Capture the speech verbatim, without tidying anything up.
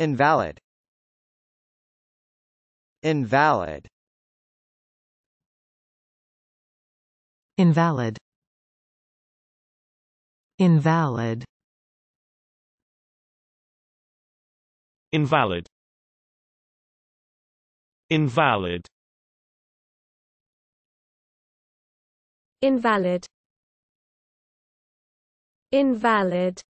Invalid. Invalid. Invalid. Invalid. Invalid. Invalid. Invalid. Invalid.